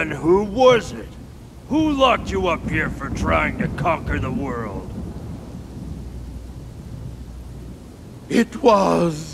Then who was it? Who locked you up here for trying to conquer the world? It was...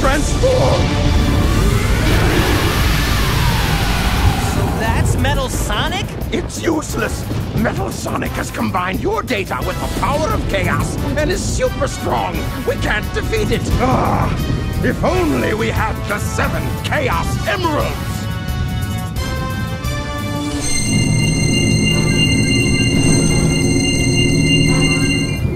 transformed! So that's Metal Sonic? It's useless! Metal Sonic has combined your data with the power of chaos and is super strong! We can't defeat it! Ah, if only we had the 7 Chaos Emeralds!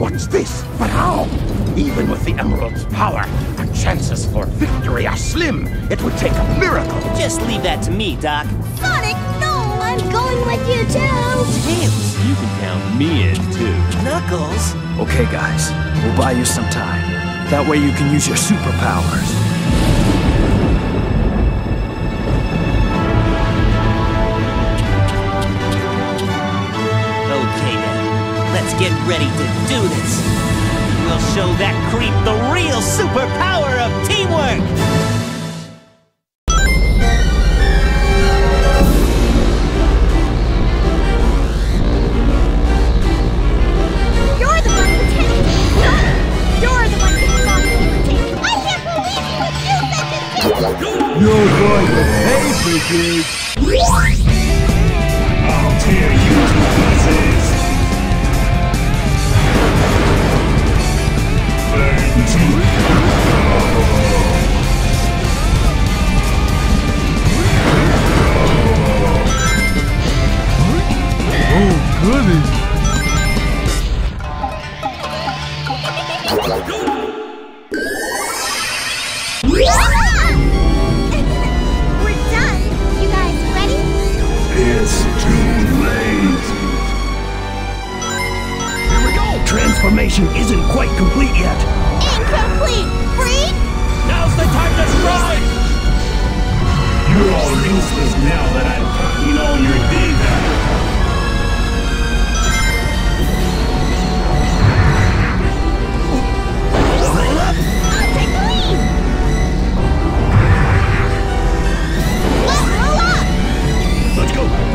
What's this? But how? Even with the Emerald's power, our chances for victory are slim. It would take a miracle. Just leave that to me, Doc. Sonic, no! I'm going with you, too! Tails, you can count me in, too. Knuckles? Okay, guys. We'll buy you some time. That way you can use your superpowers. Okay, then. Let's get ready to do this. We'll show that creep the real superpower of teamwork! You're the one pretending! No! You're the one who's not pretending! I can't believe you would do such a thing! You're going to pay for this! I'll tear you to pieces! Transformation isn't quite complete yet. Incomplete! Freak! Now's the time to strike! You're all useless now that I've gotten all your data. I'll take the lead! Let's roll up! Let's go! Get away!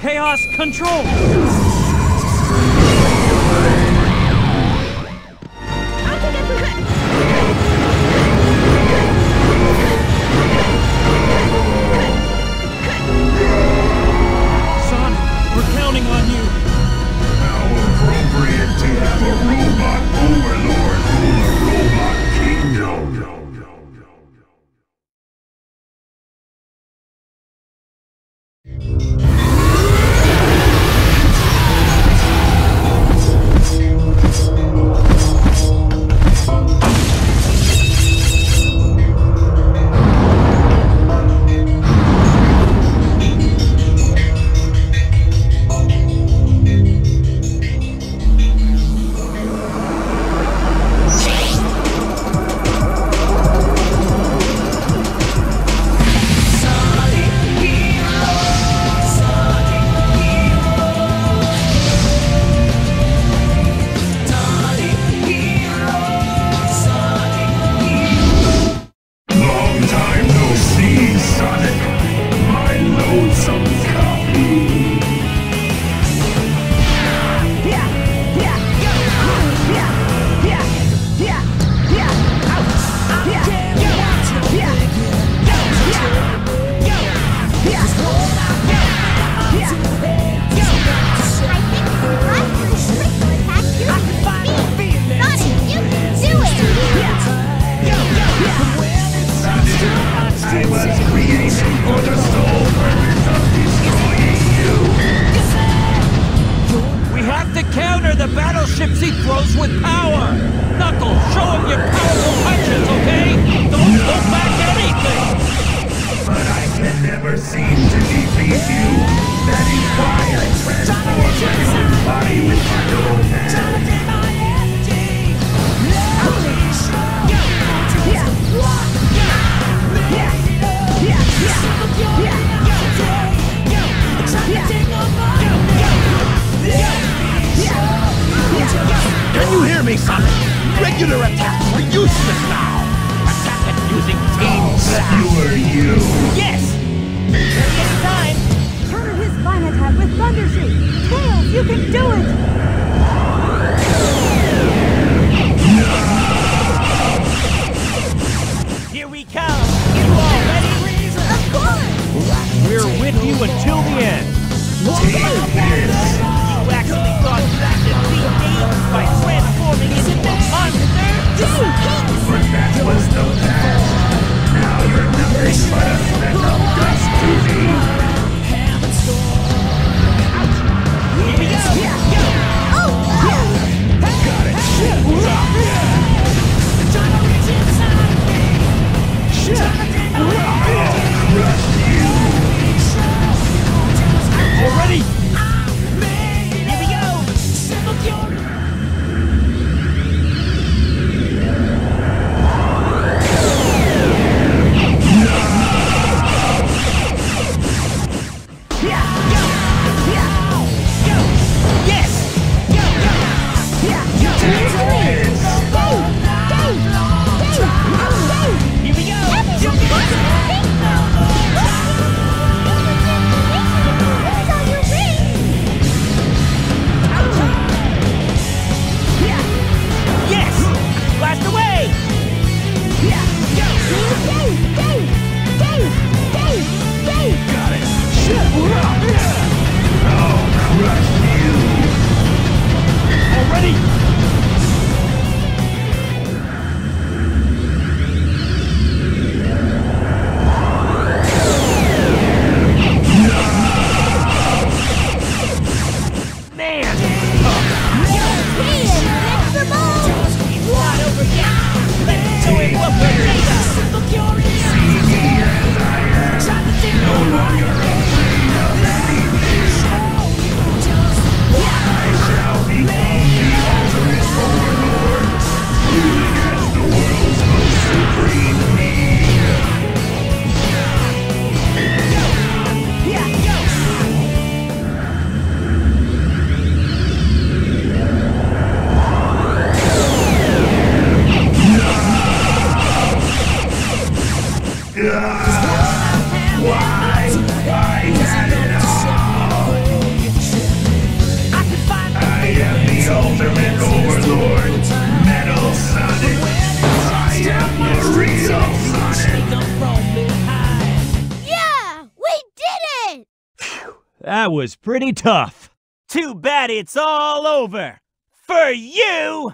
Chaos Control! Sonic, we're counting on you! How appropriate to have a robot overlord rule a robot kingdom! Why? Why? That was pretty tough. Too bad it's all over. For you!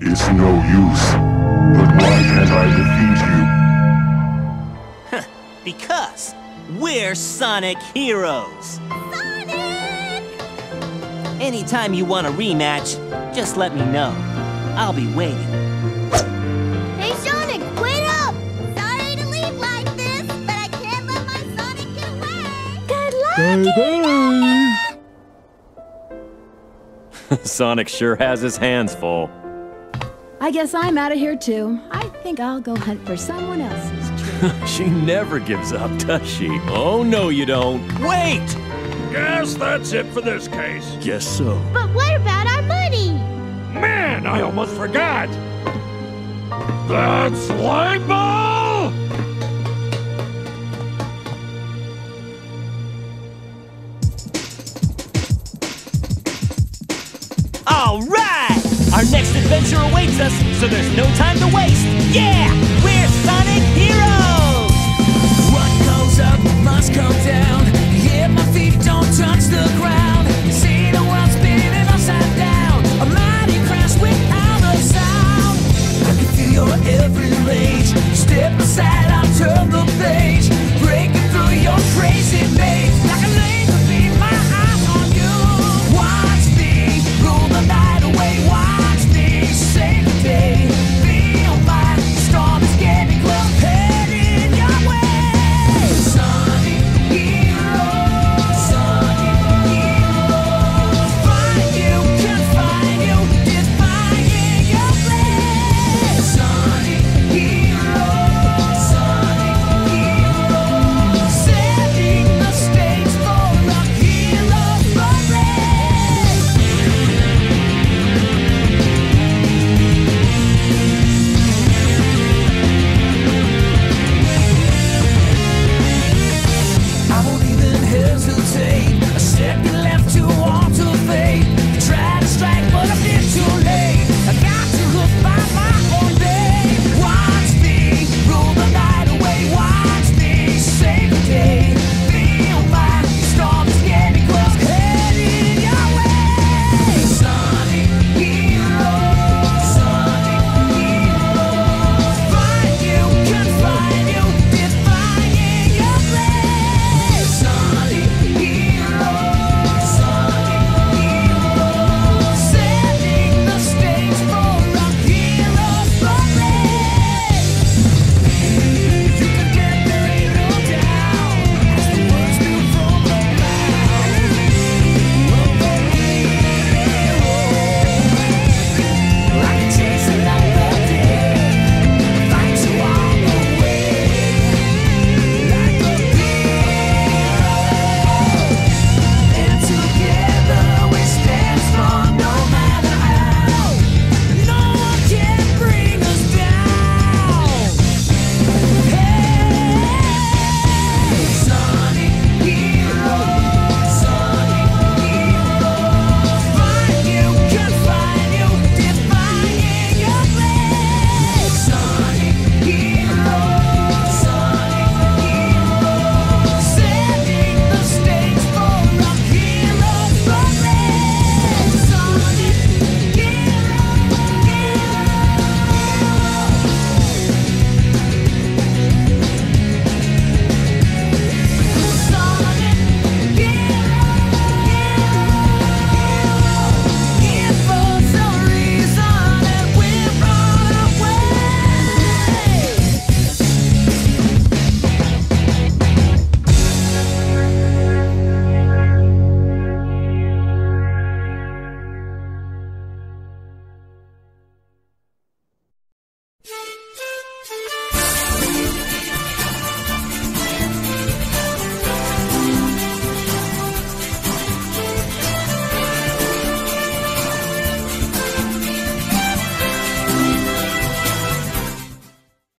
It's no use. But why can't I defeat you? Because we're Sonic Heroes. Sonic! Anytime you want a rematch, just let me know. I'll be waiting. Hey Sonic, wait up! Sorry to leave like this, but I can't let my Sonic get away! Good luck, bye-bye. Sonic sure has his hands full. I guess I'm out of here too. I think I'll go hunt for someone else's treat. She never gives up, does she? Oh, no you don't. Wait! Guess that's it for this case. Guess so. But what about our money? Man, I almost forgot! That's Lightball! All right! Our next adventure awaits us, so there's no time to waste. Yeah! We're Sonic Heroes! What goes up must go down. If my feet don't touch the ground, you see the world spinning upside down. A mighty crash without a sound. I can feel every rage. Step aside, I'll turn the page. Breaking through your crazy maze. Like a laser beam, my eyes on you. Watch me rule the night away. Watch. Hesitate, a second left to alter fate.